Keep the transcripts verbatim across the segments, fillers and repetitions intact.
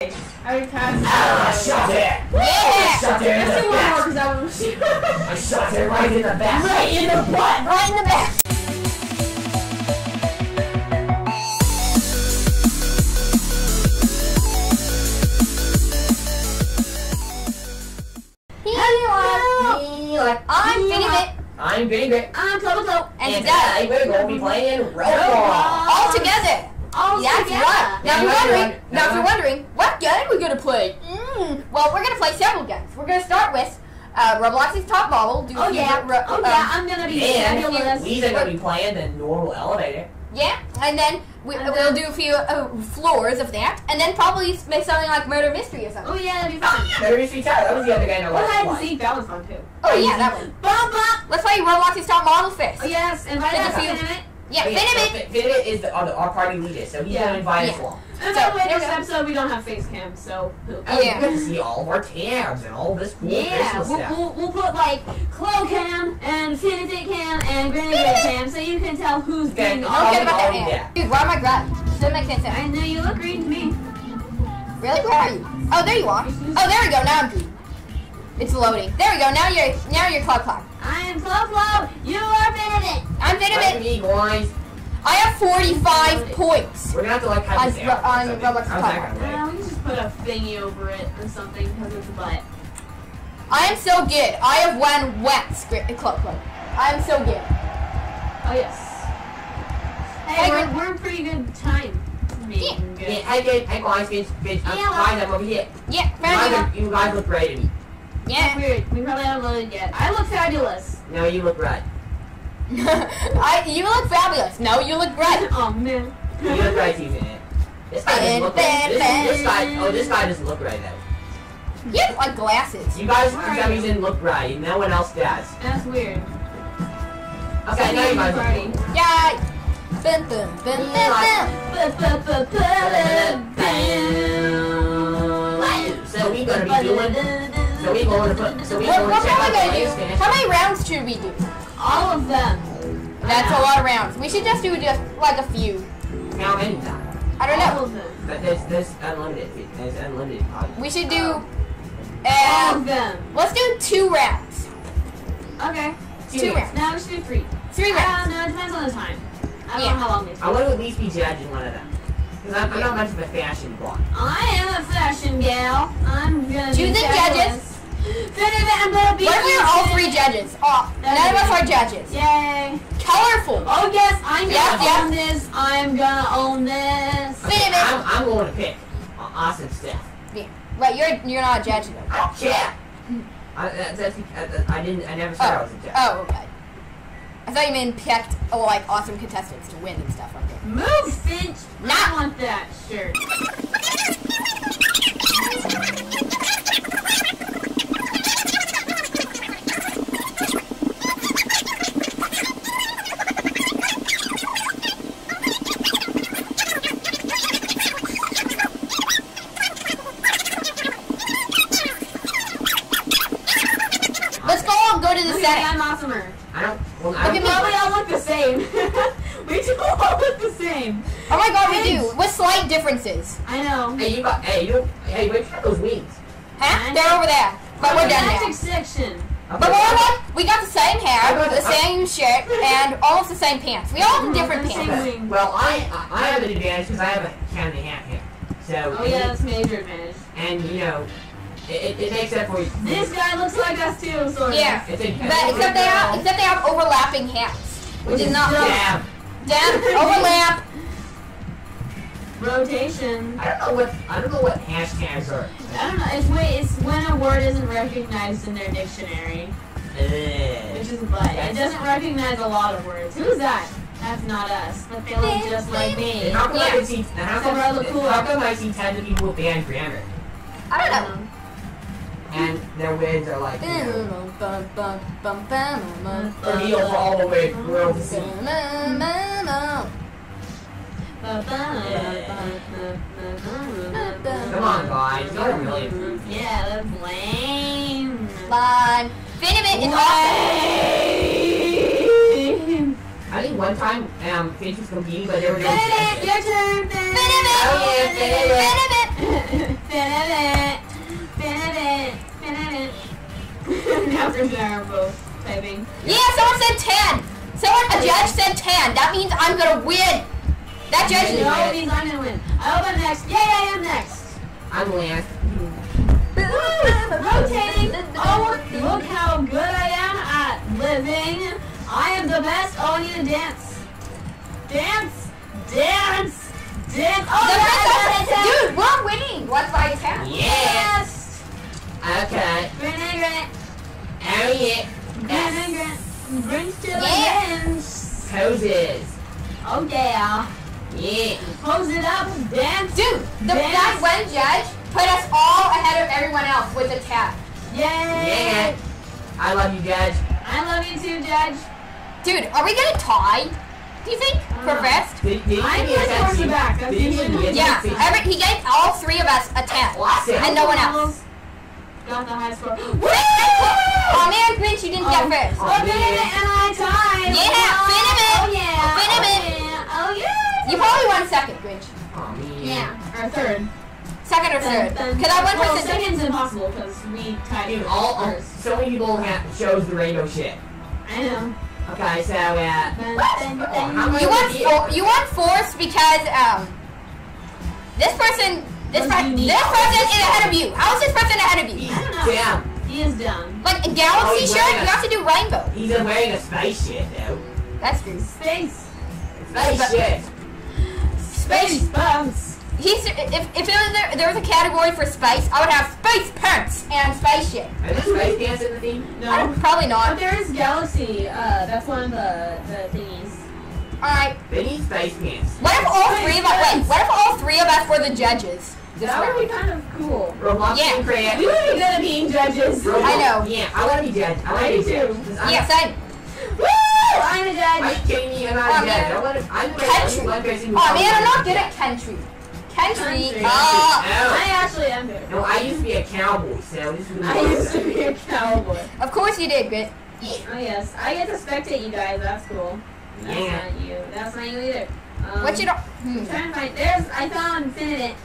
I would pass. Ah, shot it! Yeah! I shot it in the back! More, I, was... I shot it right in the back! Right in the butt! Right in the back! Hello! I'm FiniBit! I'm FiniBit! I'm Klubo! And, and today we're going to be playing Roblox! All together! All That's together. Right! Now, now if you're wondering, now if you're wondering, what game we're gonna play? Mm. Well, we're gonna play several games. We're gonna start with uh, Roblox's Top Model. Do oh yeah, Ro oh um, yeah, I'm gonna be fabulous. We're gonna be playing The Normal Elevator. Yeah, and then we, and we'll then, do a few uh, floors of that, and then probably make something like Murder Mystery or something. Oh yeah, that'd be fun. Oh, yeah. Murder Mystery two. That was the other guy in the last one. Well, I had that was fun too. Oh yeah, that one. Bum, bum. Let's play Roblox's Top Model first. Oh, yes, and by that minute. Yeah, oh, yeah, FiniBit! So FiniBit is the, uh, the, our party leader, so he's yeah. gonna invite yeah. us along. And so, by the way, this episode we don't have face cam, so oh, yeah. we're gonna see all of our cams and all this cool yeah. We'll, stuff. We'll, we'll put like Klo cam and FiniBit cam and FiniGrit cam, so you can tell who's getting all the all yeah. Dude, where am I grabbing? Doesn't make sense. I know you look green to me. Really? Where are you? Oh, there you are. Oh, there we go. Now I'm green. It's loading. There we go. Now you're now you're Klo Klo. I am Klo Klo. You are FiniBit. I'm FiniBit. I have forty-five points. We're gonna have to like have this on, on Roblox Top. Uh, we can just put a thingy over it or something because it's a butt. I am so good. I have one wet script. Klo Klo. I am so good. Oh yes. Hey, hey we're, we're in pretty good time. Yeah. Good. Yeah. Hey guys, hey guys, guys, guys, guys, I'm over here. Yeah. You guys, you guys look great to me. Yeah. It's weird. We probably haven't loaded yet. I look fabulous. No, you look right. I. You look fabulous. No, you look right. Oh man. You look right, even it. This guy doesn't look right. This, this guy. Oh, this guy doesn't look right now. You have like glasses. You guys for some reason look right, and no one else does. That's weird. Okay, so now you guys look cool. Yeah. Bum bum bum bum bum bum bum. So we gonna be doing. So we going to put. So we what, what are we going to do? Finish. How many rounds should we do? All of them. That's a lot of rounds. We should just do just like a few. How many? I don't know. All of them. But there's there's unlimited. There's unlimited. We should do. Um, all of them. Let's do two rounds. Okay. Two, two rounds. No, we should do three. Three rounds. Uh, no, it depends on the time. I don't yeah. know how long this. I want to at least be judging one of them. I'm, I'm not much of a fashion blonde. I am a fashion gal. I'm gonna do the judges. I'm gonna be what if we are all three judges? Oh, none of us are judges. Yay! Colorful. Oh yes, I'm yes, gonna yes. own this. I'm gonna own this. Okay, I'm, I'm going to pick awesome stuff. Yeah. Wait, you're you're not a judge though. Oh yeah. I, that's, that's, I, I didn't. I never said oh. I was a judge. Oh okay. I thought you meant picked oh, like awesome contestants to win and stuff like that. Move, Finch! Not want that shirt. Let's go and go to the set. I'm awesomer. I don't. Well, I don't probably all look the same. We do all look the same. Oh my god, we do. With slight differences. I know. Hey, you got. Hey, you. Hey, where's those wings? Huh? They're over there. But we're done now. Section. Okay. But we're like, we got the same hair, got, the same I, shirt, and all of the same pants. We all have different pants. Well, I I have an advantage because I have a count and a half here. So. Oh yeah, that's major advantage. And you know. It, it, it makes up for you. This guy looks like us too, sort of. Yeah, but except they have except they have overlapping hats, which is not damn. Damn, overlap. Rotation. I don't know what I don't know what hashtags are. I don't know. It's wait, it's when a word isn't recognized in their dictionary, uh, which is but it doesn't recognize a lot of words. Who's that? That's not us, but they look just like me. How come yeah. I see? How come, I look cool. How come I see tons of people with bad grammar? I don't know. Um, And their wins are like, you know, the heels all the way through the sea. Come on, guys. You're really yeah, that's lame. Fun. FiniBit is awesome. I think one time, um, Finch was competing, but they were doing FiniBit, your turn, FiniBit. FiniBit. FiniBit! FiniBit! FiniBit! That was terrible, baby. Yeah, someone said ten! Someone, a judge said ten! That means I'm gonna win! That judge is no, means I'm gonna win. I hope I'm next. Yay, I am next! I'm winning. Rotating! Oh, look how good I am at living! I am the best! Oh, I need to dance! Dance! Dance! Dance! Oh, yeah, that's dude, we're winning! What's by ten? Yes! Okay. FiniGrit! Oh, yeah. FiniGrit! Brings to the dance! Poses! Oh, yeah. Yeah. Pose it up, dance. Dude, the dance. That one judge put us all ahead of everyone else with a tap. Yay. Yeah. I love you, judge. I love you too, judge. Dude, are we going to tie? Do you think? Uh, For best? Did, did I need to force it back. That's yeah. Every, he gave all three of us a tap. Awesome. And no one else. Got the high score. Oh, man, Grinch, you didn't oh. get first. Oh, FiniBit and I tied. Yeah, FiniBit. Oh, yeah. FiniBit. Oh, yeah. Oh, yeah. You probably won second, Grinch. Oh, man. Yeah. Or third. Second or third. Because I went well, for second. Second's impossible because we tied. Dude, all, all, so many people have chose the rainbow shit. I know. Okay, so, uh. Oh, you, won four, you won fourth because, um, this person. This, per this person is ahead of you. How is this person ahead of you? I don't know. Yeah. He is dumb. Like a galaxy oh, shirt, a, you have to do rainbow. He's wearing a space shirt though. That's true. Space. Space shirt. Space pants. He's if if it was there, there was a category for space, I would have space pants and space shit. Are there space pants in the theme? No. Probably not. But there is galaxy. Uh, that's one of the the thingies. All right. They need space pants. What if all space three of us? Wait. What if all three of us were the judges? That would be kind of cool. Roblox yeah. Create. We would be good at being judges. Roblox. I know. Yeah, I want to be judge. I want to be judge. I'm yeah, same. Woo! I'm a judge. Are you kidding me? I'm not a judge. I want to. I'm country. One person oh man, I'm not good at country. Country. country. Oh. oh. I actually am good. No, I used to be a cowboy. So this is I used to be a cowboy. Of course you did, Grit. Yeah. Oh yes, I get to spectate you guys. That's cool. That's yeah. not you. That's not you either. Um, what you don't? Hmm. I'm trying to find. There's. I found FiniBit.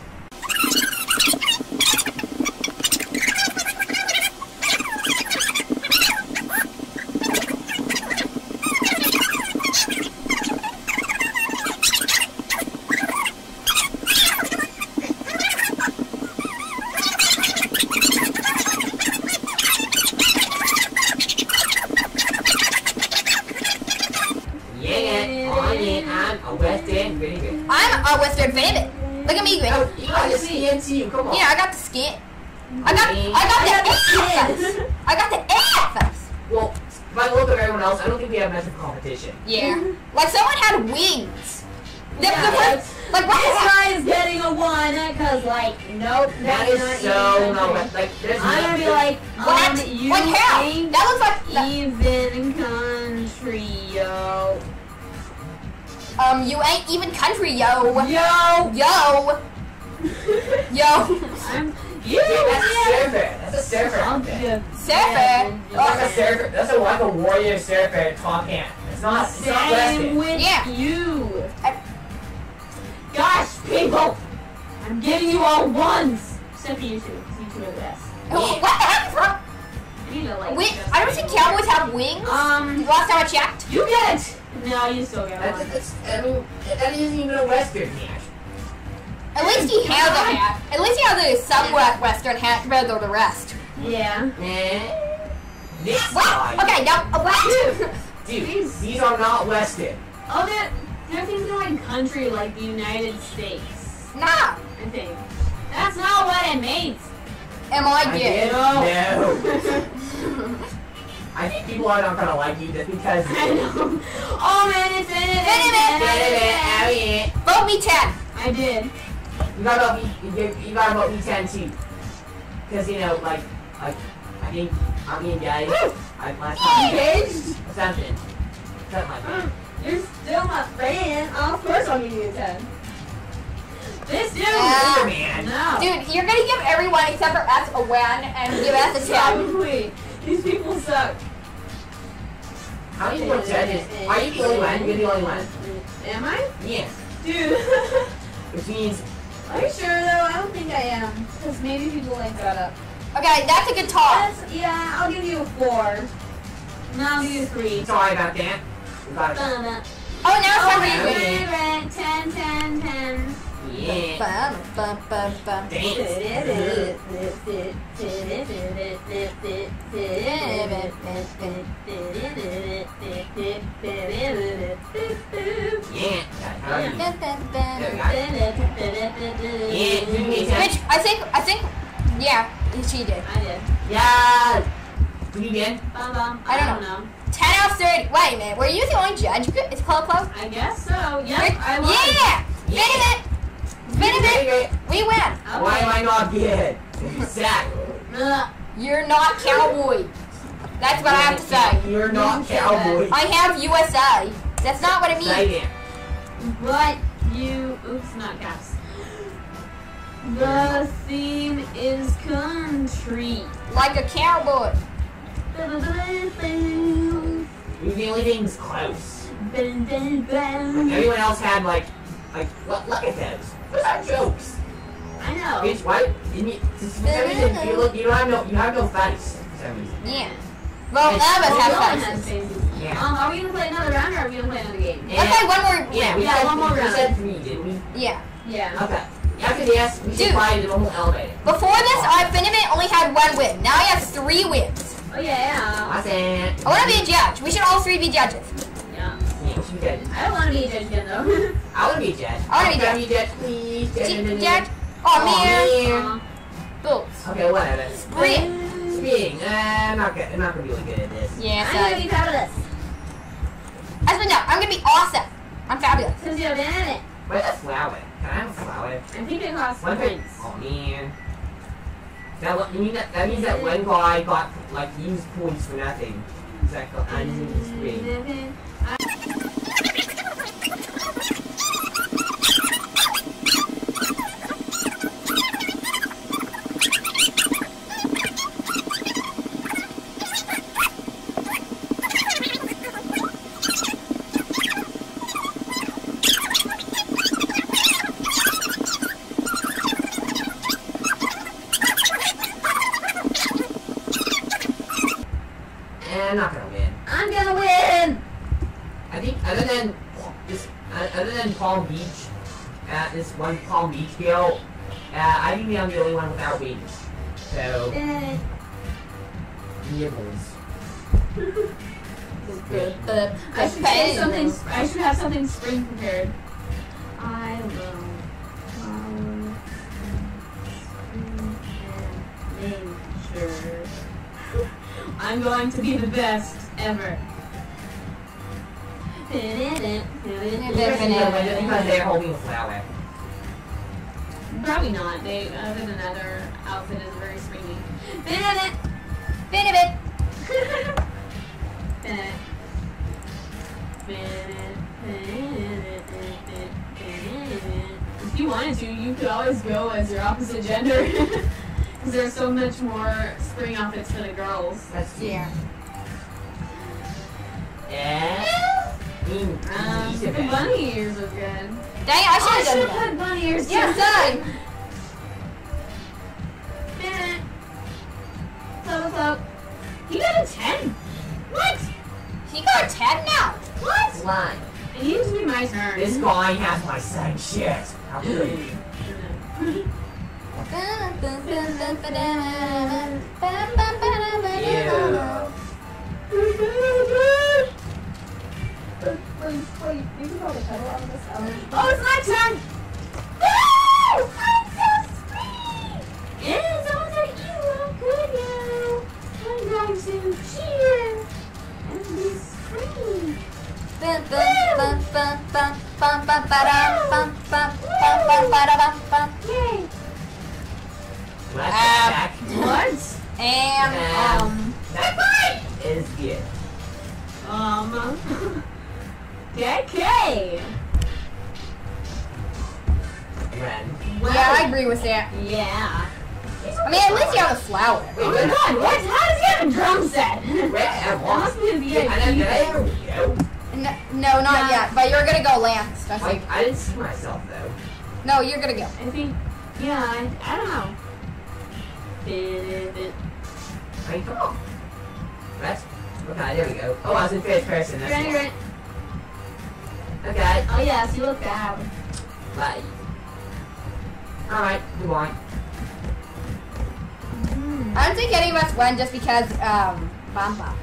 Are you sure though? I don't think I am. Because maybe people like that up. Okay, that's a good talk. Yes, yeah, I'll give you a four. No, I'll give you a three. Sorry about that. You got it. Uh, oh, now it's time for you. Favorite. Ten, ten, ten. Yeah. Bum, bum, bum, bum. Yeah. Which I think I think yeah, she did. I did. Yeah. When you did? Bum, bum. I, I don't, don't know. know. ten out of thirty. Wait a minute. Were you the only judge? It's Club Club? I guess so. Yes, I was. Yeah. FiniBit. FiniBit. We win. Okay. Why am I not good? Exactly. You're not cowboy. That's what I have to say. You're not cowboy. I have U S A. That's not what it means. I did. But you, oops, not caps. The theme is country. Like a cowboy. The only thing's close. Everyone else had like, like, look, look at those. Those are jokes. I know. Bitch, why? You, you, you have no, you have no face. Yeah. Well, none of us have faces. Yeah. Um, are we gonna play another round or are we gonna play another game? Yeah. Let's play one more. Yeah, we yeah, said one more round. We said three, didn't we? Yeah. Yeah. Okay. After this, we should buy the normal elevator. Before this, I FiniBit only had one win. Now I have three wins. Oh yeah. Awesome. I want to be a judge. We should all three be judges. Yeah. Yeah, we should be judges. I don't want to be a judge again though. I want to be a judge. I want to be a judge. Please. Judge. Oh man. Boots. Okay, whatever. Spree. Speeding. Uh, I'm not good. I'm not gonna be really good at this. Yeah. I'm gonna be fabulous. I said no, I'm gonna be awesome. I'm fabulous. Cause you're bad at it. Where's the flower? Can I have a flower? I think it costs one points. Oh man. That, you mean that, that means that one guy got like used points for nothing. He's like got unused screen. One Palm Beach girl. Uh, I think I'm the only one without wings. So. Eh. Nibbles. I, I should have something. I should have something spring prepared. I will. Um, and nature. I'm going to be the best ever. Because they're holding a flower. Probably not. They, other than another outfit, is very springy. FiniBit! FiniBit! FiniBit. If you wanted to, you could always go as your opposite gender. Because there's so much more spring outfits for the girls. That's yeah. Yeah. Um, the bunny ears look good. Dang, I should have oh, put bunny ears. Yes, done. Minute. Close, close. He got a ten. What? He got a ten now. What? One. It used to be my turn. This guy has my same shit. How could you? Yeah. Wait, wait, you can probably pedal out of this element. Oh, it's my turn! Woo! I'm so sweet! Yeah, someone's like, you look good now. I'm going to cheer and be sweet. Bum, bum, bum, bum, bum, bum, bum, bum, bum, bum, yay! Um, what? And, um, that fight is good. Um, Okay. Red. Wow. Yeah, I agree with that. Yeah. I mean, at least you have a flower. Wait, oh my god, what? How does he have a drum set? That must be the idea. No, not no. yet. But you're gonna go Lance. That's like, I didn't see myself though. No, you're gonna go. I think, yeah, I, I don't know. FiniBit. I go. Rest. Okay, there we go. Oh, I was in fifth person. That's right, right. Okay. Oh, yeah, so you look bad. Bye. Alright, you won. Mm. I don't think any of us won just because, um, Bamba.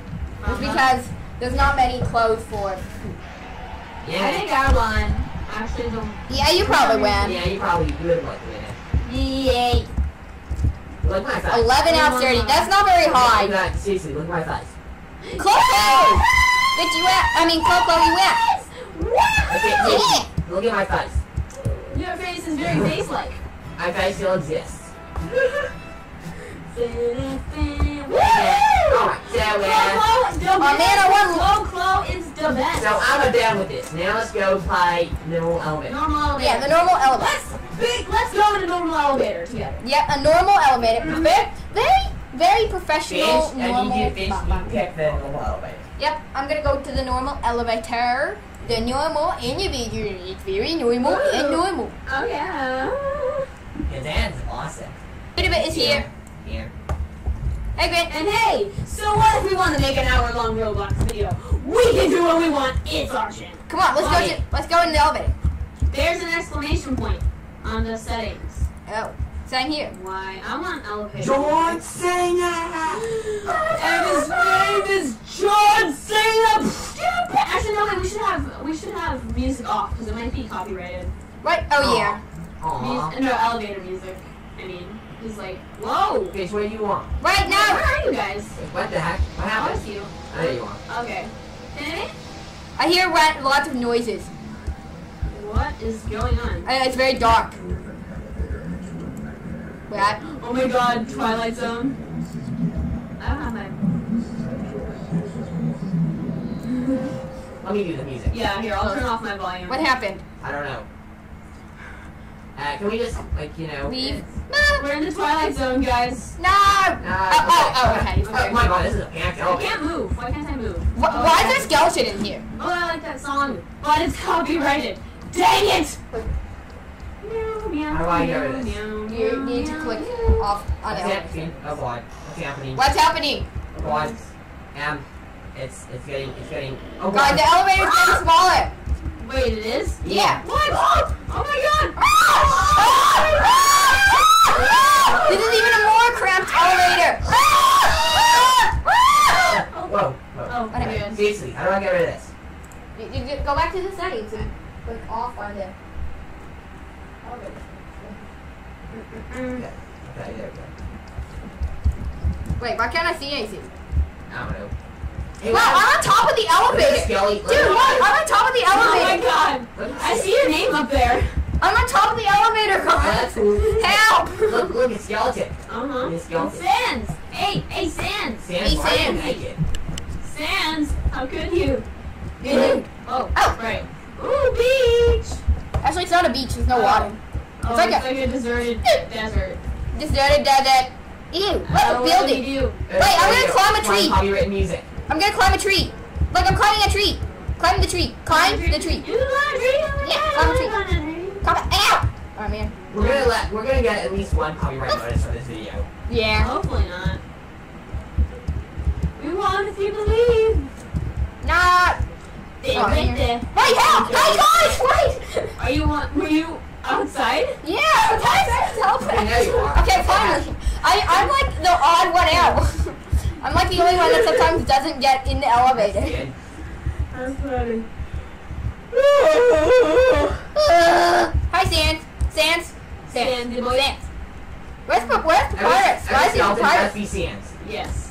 Just because there's not many clothes for poop. Yeah. I think I won. Actually, don't. Yeah, you probably win. Yeah, you probably would like win. Yeah. Look my size. eleven out of thirty. That's not very high. Look at that. Seriously, look my size. Chloe! Did you win? I mean, Chloe, Chloe win. What? Look at my face. Your face is very face-like. My face still exists. Alright, there we go. Oh man, I won. Low Chloe is the best. So I'm down with this. Now let's go play Normal Elevator. Normal Elevator. Yeah, the Normal Elevator. Let's, big, let's go to the Normal Elevator together. Yep, a Normal Elevator. Mm-hmm. Very, very, very professional fish, normal. And you do pick the Normal Elevator. Yep, I'm gonna go to the Normal Elevator. The normal individual is very normal. Ooh. And normal. Oh yeah. Yeah, that's awesome. FiniBit is yeah. here. Here. Hey, Grant. And hey, so what if we want to make an hour-long Roblox video? We can do what we want. It's our channel. Come on, let's Love go. To, let's go in the elevator. There's an exclamation point on the settings. Oh, same here. Why? I want an elevator. John Cena. And his name is John Cena. Actually, no. Wait, we should have we should have music off because it might be copyrighted. Right? Oh yeah. Aww. Music, no elevator music. I mean, he's like, whoa. Bitch, what do you want? Right now. Where are you guys? What the heck? What happened? I you. I know you want. Okay. Anyway? I hear lots of noises. What is going on? I know, it's very dark. What? Oh my God, Twilight Zone. I don't have my. Let me do the music. Yeah, here, I'll turn off my volume. What happened? I don't know. Uh, can we just, like, you know... Leave? No. We're in the Twilight Zone, guys. No! Uh, oh, oh, oh, okay. okay. Oh, my God, this is a panic. I can't move. Why can't I move? Wh oh, why okay. is there a skeleton in here? Oh, I like that song. But it's copyrighted. Dang it! Meow, meow, How do I hear this? Meow, meow, you need to click meow. off on it. Oh, boy. What's happening? What's happening? What? Um... It's it's getting it's getting. Oh God! The elevator's getting smaller. Wait, it is? Yeah. What? Oh, oh my God! This is even a more cramped elevator. Oh, whoa! Whoa! Oh, seriously, how do I get rid of this? You, you go back to the settings and click off on the elevator. Okay. Okay, there we go. Wait, why can't I see anything? I don't know. Hey, wow, I'm on top of the elevator! Dude, look! I'm on top of the elevator! Oh my God! I see your name up there! I'm on top of the elevator! What? Help! Look, look, it's skeleton. Uh-huh. It's skeleton. Sans! Hey, hey, Sans! Sans, why are you naked? Sans, how could you? Good. Oh, oh, right. Ooh, beach! Actually, it's not a beach, there's no oh. water. Oh, it's like, it's a, like a deserted desert. Deserted desert. Ew, what a building! Wait, I'm gonna climb a tree! Copyrighted music. I'm gonna climb a tree. Look, I'm climbing a tree. Climb the tree. Climb the tree. You climb a tree. Yeah, climb a tree. Climb a ow! Oh man. We're gonna let. We're gonna get at least one copyright notice for this video. Yeah. Hopefully not. We want to believe. Nah. They oh, right there. Wait, help! Hey guys, wait! Are you on? Were you outside? Yeah. Outside. Okay, there you are. Okay, finally. I I'm like the odd one out. I'm like the only one that sometimes doesn't get in the elevator. I'm sorry. Hi, Sans. Sans. Sans. Sans. Where's Papyrus? Papyrus? Why is he Papyrus? Every skeleton has to be Sans.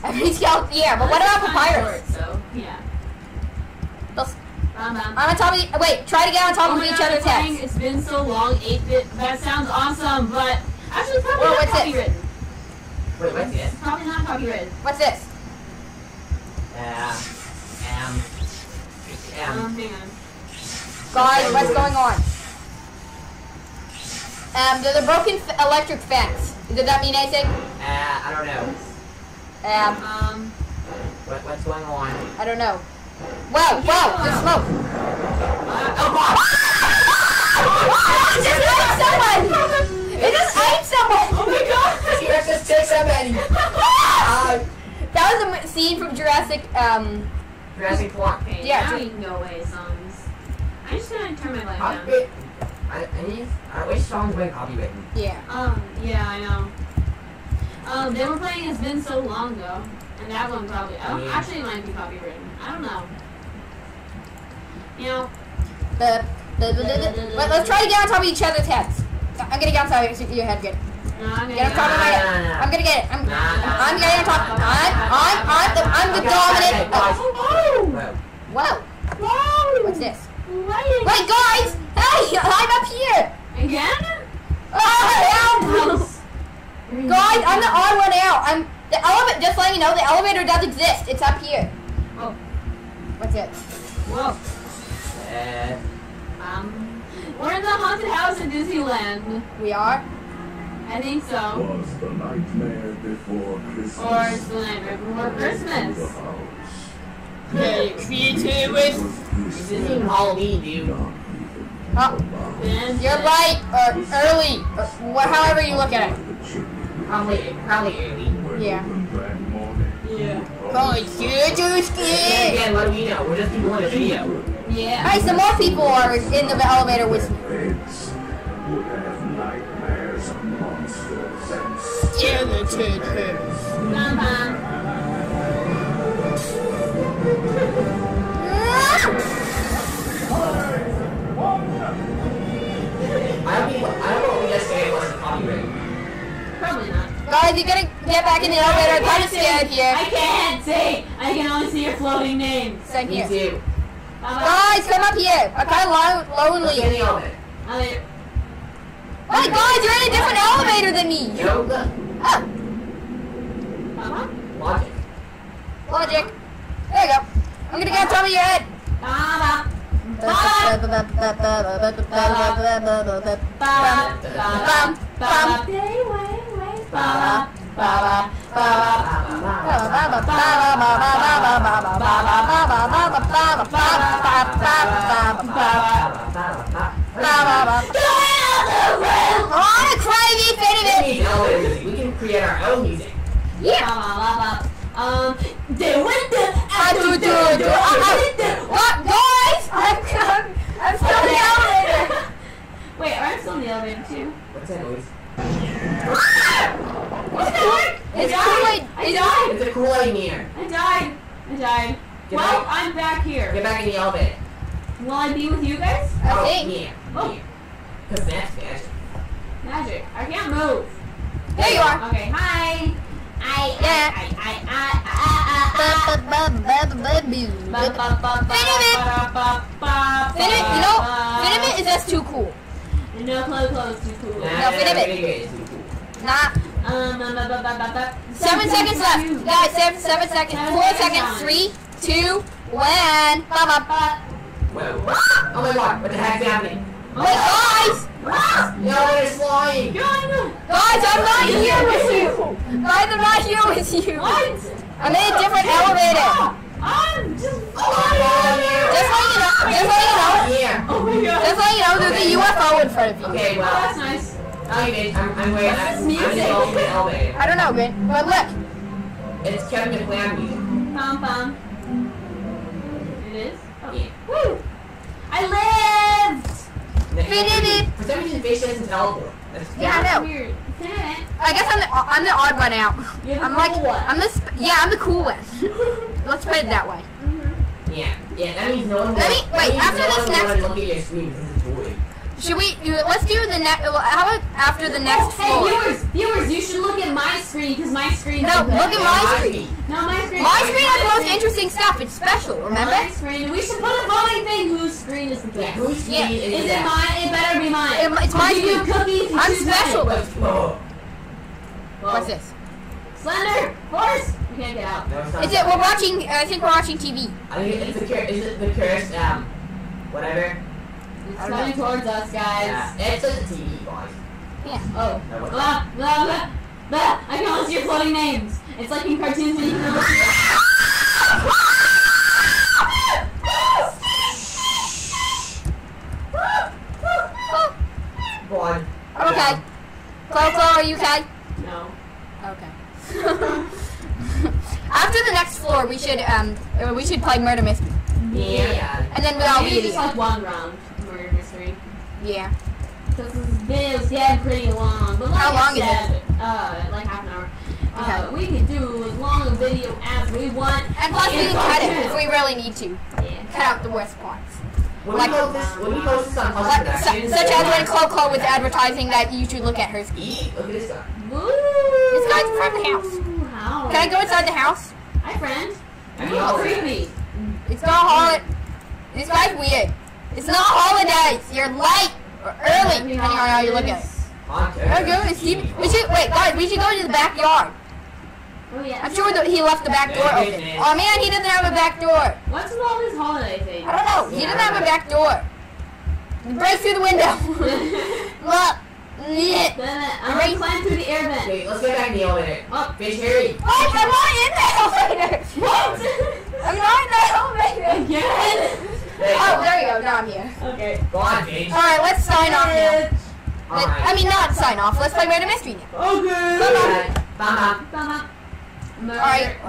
Every skeleton, yeah, but what about Papyrus? So, yeah. I'm on top of the, wait, try to get on top of each other's heads. It's been so long, eight bit, that sounds awesome, but actually probably not copywritten. Wait, what's this? It's probably not copyrighted. What's this? Uh, um, um. Um, hang on. Guys, what's going on? Um, there's a broken f electric fence. Does that mean anything? Uh, I don't know. Um. Um. What, what's going on? I don't know. Whoa, whoa, there's smoke. Uh, oh, Oh, it just ate someone! It just ate someone! Oh my god! T-Rex just took somebody! uh, that was a scene from Jurassic, um... Jurassic Park. Okay, yeah, I don't need no way songs. I just gotta turn my life I'll down. I, I need... I wish songs were copywritten. Yeah. Um, yeah, I know. Um, they were playing It's Been So Long, though. And that one probably... I don't, yeah. Actually, it might be copywritten. I don't know. You know... Uh, Wait, let's try to get on top of each other's heads. I'm gonna get on top of your head, good. No, I'm, gonna get on top of my head. I'm gonna get it. I'm, nah, nah, I'm getting on top. Nah, I'm, I'm, I'm the, I'm the okay, dominant. Okay, okay, oh. Whoa. Whoa. Whoa. What's this? Wait, Wait guys. Hey, I'm up here. Again? Oh, I'm guys, I'm the odd one out. I'm the elevator. Just letting you know, the elevator does exist. It's up here. Oh. What's it? Whoa. Uh, Um, we're in the haunted house in Disneyland. We are? I think so. It was the nightmare before Christmas. Or it's the nightmare before Christmas. The creature was Disney Halloween, dude. Oh. And you're right, or early, or wh however you look at it. Probably, probably early. Yeah. Yeah. Oh, it's you're too scared. Yeah, what do we know? We're just people in a video. Yeah. Alright, so more people are in the elevator with me. I don't know if yesterday was copyrighted. Probably not. Guys, you gotta get back in the elevator. I'm kind of scared here. I can't see. I can only see your floating name. Same here. Me too. Uh, guys, come up here. I'm kind of lonely. Wait, guys, you're in a different elevator than me. Yoga. Oh. Uh-huh. Logic. Logic. There you go. I'm gonna get on top of your head. I'm a crazy FiniBit! We can create our own music. Yeah! Um, I do do it. What, guys? I'm I'm still in the elevator. Wait, I'm still in the elevator too. What's that noise? What's that? It's Kool-Aid. I died. It's a Kool-Aid mirror. I died. I died. Well, I'm back here. Get back in the elevator. Will I be with you guys? I think. Yeah. Oh. Cause that's magic. Magic. I can't move. There you are. Okay. Hi. I yeah. I I I I I you know, FiniBit is just too cool. No, Klubo is too cool. No, FiniBit is too cool. Nah. Um. Seven seconds left, guys. Seven, seven seconds. Four seconds. Three, two, one. Ba ba ba. Oh my god! What the heck's happening? Wait, guys! No, it's flying. Guys, I'm not here with you. Guys, I'm not here with you. What? I'm in a different elevator. I'm just flying. Just like you know. Just like you know. Yeah. Oh my god. Just like you know, there's a U F O in front of you. Okay, well that's nice. Okay, I'm I'm wearing that music. I don't know, good. But look, it's Kevin MacLeod music. Pom pom. It is. Yeah. Woo! I lived! FiniBit! For some reason, Face doesn't teleport. Yeah, I know. Weird. I guess I'm the, I'm the odd one out. You're the I'm cool like, one. I'm the, yeah, I'm the cool one. Let's put it that way. Mm-hmm. Yeah, yeah, that means no one will. Let me, wait, after no this next... Look at your screen. Should we, let's do the next, how about after the next oh, floor? Hey, viewers, viewers, you should look at my screen, because my screen... No, look at my screen. No, my screen. My screen has the most interesting stuff. It's special, remember? My screen. We should put a voting thing. Whose screen is the best? Yeah, whose screen is it? Is it mine? It better be mine. It, it's I'll my screen. Cookies, I'm special. Whoa. Whoa. What's this? Slender! Horse! We can't get out. No, is it, we're watching, uh, I think we're watching T V. I think it's the curse, is it the curse, um, whatever? It's coming towards us, guys. Yeah. It's a T V box. Yeah. Oh. No, blah, blah, blah, blah. I can only see your floating names. It's like in cartoons when you can only see your... okay. Down. Chloe, Chloe, are you okay? No. Okay. After the next floor, we should um, we should play Murder Mystery. Yeah. yeah. And then we'll all be just like one round Murder Mystery. Yeah. Because this video is yeah, pretty long. But like how long is it? Uh, like half an hour. Okay. Uh, we can do as long a video as we want. And plus, we can cut it if we really need to. Yeah. Cut out the worst parts. When like, we post this, when we post this on like, su such as when Chloe Chloe was advertising that you should look at hers. Eat. Look at this guy. Woo! This guy's from the house. How? Can I go inside the house? Hi, friend. Are you creepy? It's not holiday. This guy's weird. It's not holidays. You're late or early, depending on how you look at it. Oh, good. Is he, we should wait, guys. We should go to the backyard. Oh, yeah. I'm sure that he left the back door open. Oh man, he doesn't have a back door. What's with all this holiday thing? I don't know. He doesn't have a back door. Break through the window. Look. I'm gonna climb through the air vent. Wait, let's go back in the elevator. Oh, fish Harry. What? I'm not in the elevator. What? I'm not in the elevator. Again? Oh, there you go. Now I'm here. Okay. Go on, fish. All right, let's sign off now. Let, I mean, not sign off. Let's play Murder Mystery now. Okay. Bye bye. Bye bye. Alright.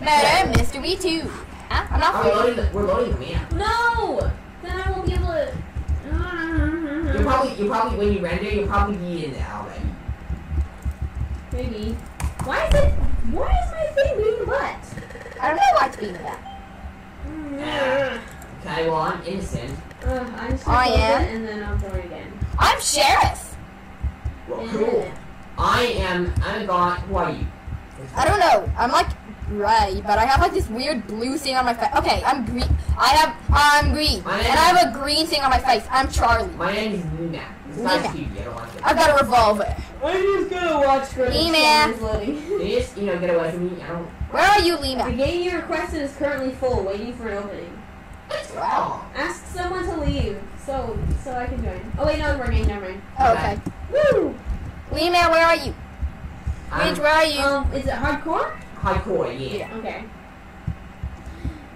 Murder Mystery two. Huh? I'm not loading the, we're loading the map. No! Then I won't be able to... You'll probably, you'll probably, when you render, you'll probably be in the outlet. Maybe. Why is it... Why is my thing being wet? I don't know why it's being wet. Uh, okay, well, I'm innocent. Uh, I'm just gonna close it and then I'll throw it again. I'm Sheriff! Well, cool. I am, I'm a god, who are you? I don't know, I'm like gray, but I have like this weird blue thing on my face. Okay, I'm green, I have, I'm green, and I have a green thing on my face. I'm Charlie. My name is Nina. This guy's cute, you don't want to. I've got a revolver. I'm just gonna watch for this Nina. You just, you know, get away from me, I don't. Where are you, Nina? The game you requested is currently full, waiting for an opening. Wow. Ask someone to leave, so, so I can join. Oh wait, no, we're game, never mind. Oh, okay. Woo! Lima, where are you? Midge, where are you? Um, is it hardcore? Hardcore, yeah. yeah. Okay.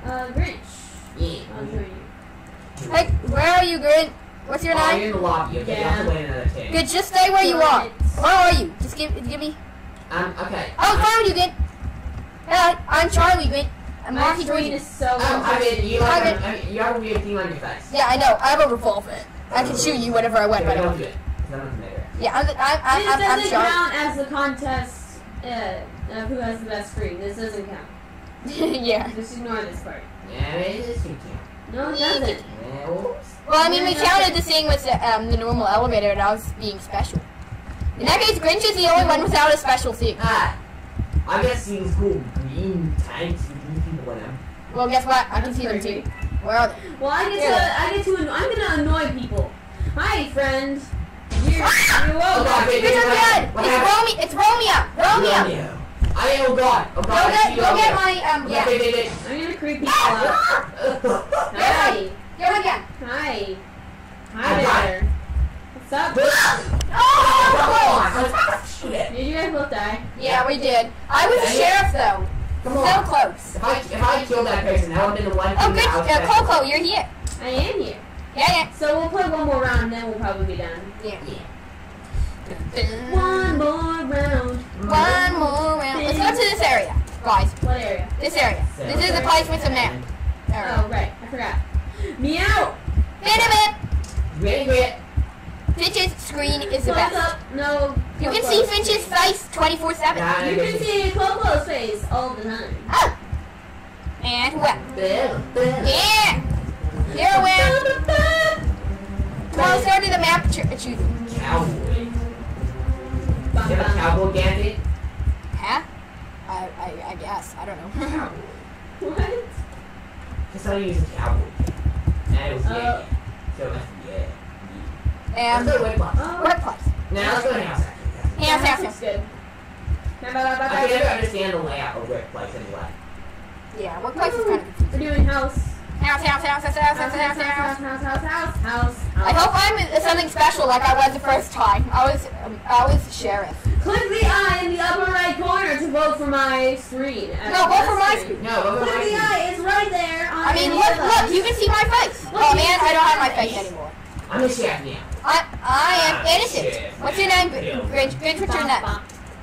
Uh, Grinch. Yeah. I'll show you. Hey, where are you, Grinch? What's your oh, name? You're in the lobby. Okay, yeah. You have to wait another ten. Good, just stay where you are. Where are you? Just give, give me. Um, okay. Oh, I found you, Grinch. Hello, I'm Charlie, Grinch. I'm My Marky Green. is so um, I mean, you have a, I mean, you have a weird thing on your face. Yeah, I know. I have a revolver. I can shoot you whenever I want, yeah, but I don't do it. None of them matter. Yeah, I'm, I'm, I'm, I'm, I'm This doesn't count as the contest uh, of who has the best screen. This doesn't count. Yeah. Just ignore this part. Yeah, it does count. No, it doesn't. Well, I mean, we counted the thing with the, um, the normal elevator, and I was being special. In that case, Grinch is the only one without a special thing. Ah, I guess things cool green tanks and green people in them. Well, guess what? I can see them too. Where are they? Well, I get to, I get to, I'm gonna annoy people. Hi, friend. You're, ah! you're oh God, wait, wait, wait, wait, wait. It's Romeo! It's Romeo! Romeo! Romeo. I am oh God! Oh God! Go get, go Romeo. get my um. Yeah. Wait, wait, wait. I'm gonna creep people ah! out. Hi. Get one again. Hi. Hi there. What's up? Oh, oh shit! Did you guys both die? Yeah, we did. I was the sheriff though. Come on. So close. If I if I killed that person, that would have been the one. Oh good, uh, Coco, you're here. I am here. Yeah, yeah. So we'll play one more round, and then we'll probably be done. Yeah. yeah. One more round. One more round. Let's go to this area, guys. What area? This area. So this is the place with some map. Oh, right. I forgot. Meow! FiniBit! FiniGrit! Finch's screen is the best. Up. No. You can see Finch's face twenty-four seven. You can see Coco's face all the time. Oh! And what? Yeah! You're aware. Closer to the map. Choose. Cowboy. Do you have a cowboy bandit? Huh? I, I, I guess. I don't know. Cowboy. What? Because I used a cowboy. And it was uh, yeah. So that's yeah. And let's go to Whiplash. Uh, Whiplash. Now let's go to House Action. House Action. That's good. I can never understand the layout of Whiplash anyway. Yeah, Whiplash is kind of confusing. We're doing House. House, house, house, house, house, house, house, house, house, house, house, house. I hope I'm something special like I was the first time. I was, um, I was the sheriff. Click the eye in the upper right corner to vote for my screen. No, vote for my screen. No, vote for my screen. Click the eye. It's right there. I mean, look, look. You can see my face. Oh man, I don't have my face anymore. I'm the sheriff now. I I am innocent. What's your name, Grinch? Grinch, what's your name?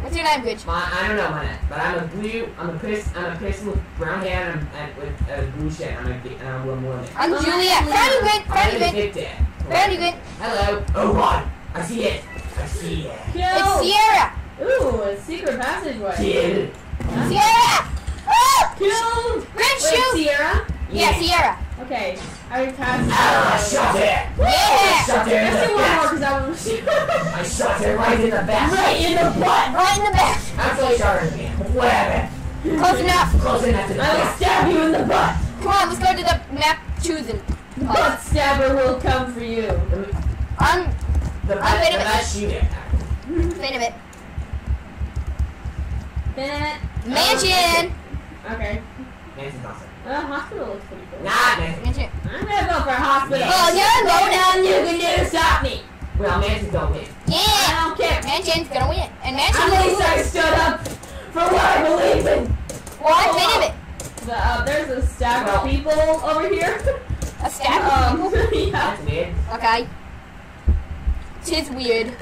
What's your name, Grinch? My, I don't know my name, but I'm a blue. I'm a person. I'm a person with brown hair and, and with a blue shirt. I'm a and I'm a woman. I'm Juliet. Friendly Grinch. Friendly Grinch. Friendly Grinch. Hello. Oh God! I see it. I see it. Yo. It's Sierra. Ooh, a secret passageway. Kill. Huh? Sierra. Oh! Killed. Grinch, shoot. Sierra. Yeah, yeah, Sierra. Okay, I would pass. Ah, I shot it! Woo! Yeah! I shot it! Let's do one more because I was shooting. I shot it right in the back. Right in the butt! Right in the back! I'm so sorry, man. What happened? Close enough! Close enough to the I will stab you in the butt! Come on, let's go to the map choosing. The butt stabber will come for you. I'm. The butt stabber. Wait a minute. Mansion! Okay. Mansion's awesome. Uh, hospital looks pretty cool. Nah, man. I'm gonna go for a hospital. Well, you're low down. You can never stop me. Well, Mansion's gonna win. Yeah. I don't care. Mansion's gonna win. And Mansion's gonna win. At least I stood up for what I believe in. What? Well, oh, it. The, uh, there's a stack well, of people over here. A stack and, um, of people? Yeah. That's weird. Okay. Tis weird.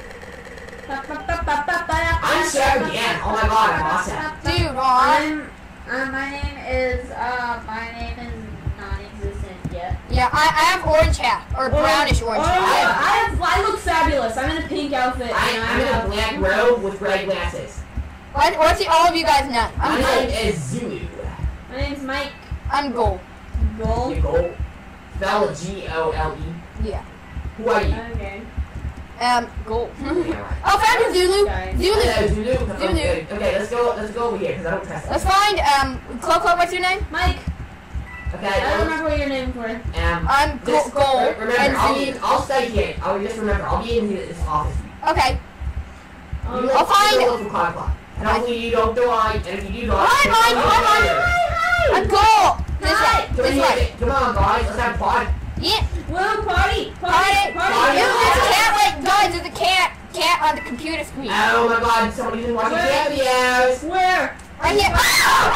I'm sure again. Oh my God, I'm awesome. Dude, Ron. Uh, my name is, uh, my name is non-existent yet. Yeah, I, I have orange hat, or orange, brownish orange hat. Oh, I, I, have, I look fabulous. I'm in a pink outfit. I, and I'm, I'm in a black robe with red glasses. What, what's the, all of you guys know? My name is Zulu. My name's Mike. I'm Gold. Gold? Gold. Spell G O L E. Yeah. Who are you? Okay. Um, Gold. Oh, found Zulu. Zulu. Uh, Zulu. Zulu. Okay, let's go. Let's go over here because I don't trust. Let's find um, Clo-Clo, what's your name? Mike. Okay. I don't um, remember what your name for. Um, I'm Gold. Gold. Remember, and I'll, be, I'll stay here. I'll just remember. I'll be in this office. Okay. Um, I'll find. Local clock clock. And hopefully you don't die. And if you do die, hi, Mike. Hi, Mike. Hi, hi. I'm Gold. This way. This way. Come on, guys. Let's have fun. Yeah. Well, party. Party. Party. Party. Guys, there's a cat, cat on the computer screen. Oh my God, somebody's been watching cat videos. Where? Right here. I'll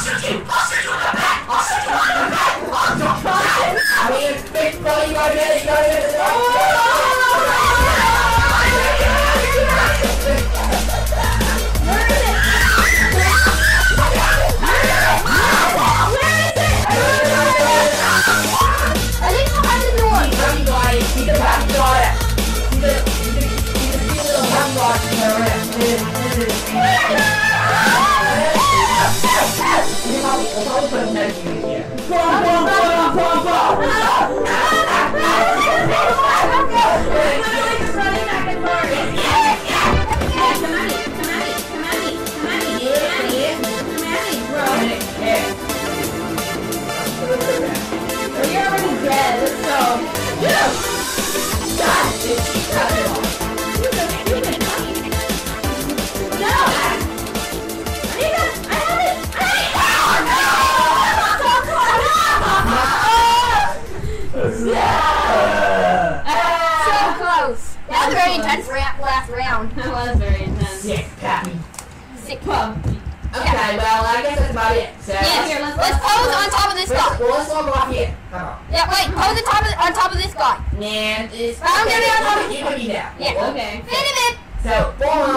shoot you. I'll shoot you in the back. I'll shoot you in the back. I'll shoot you in the back. I mean, it's big money right here. You got it. Nah, it's found okay. It on top of you. Yeah. Okay. FiniBit. So, boom.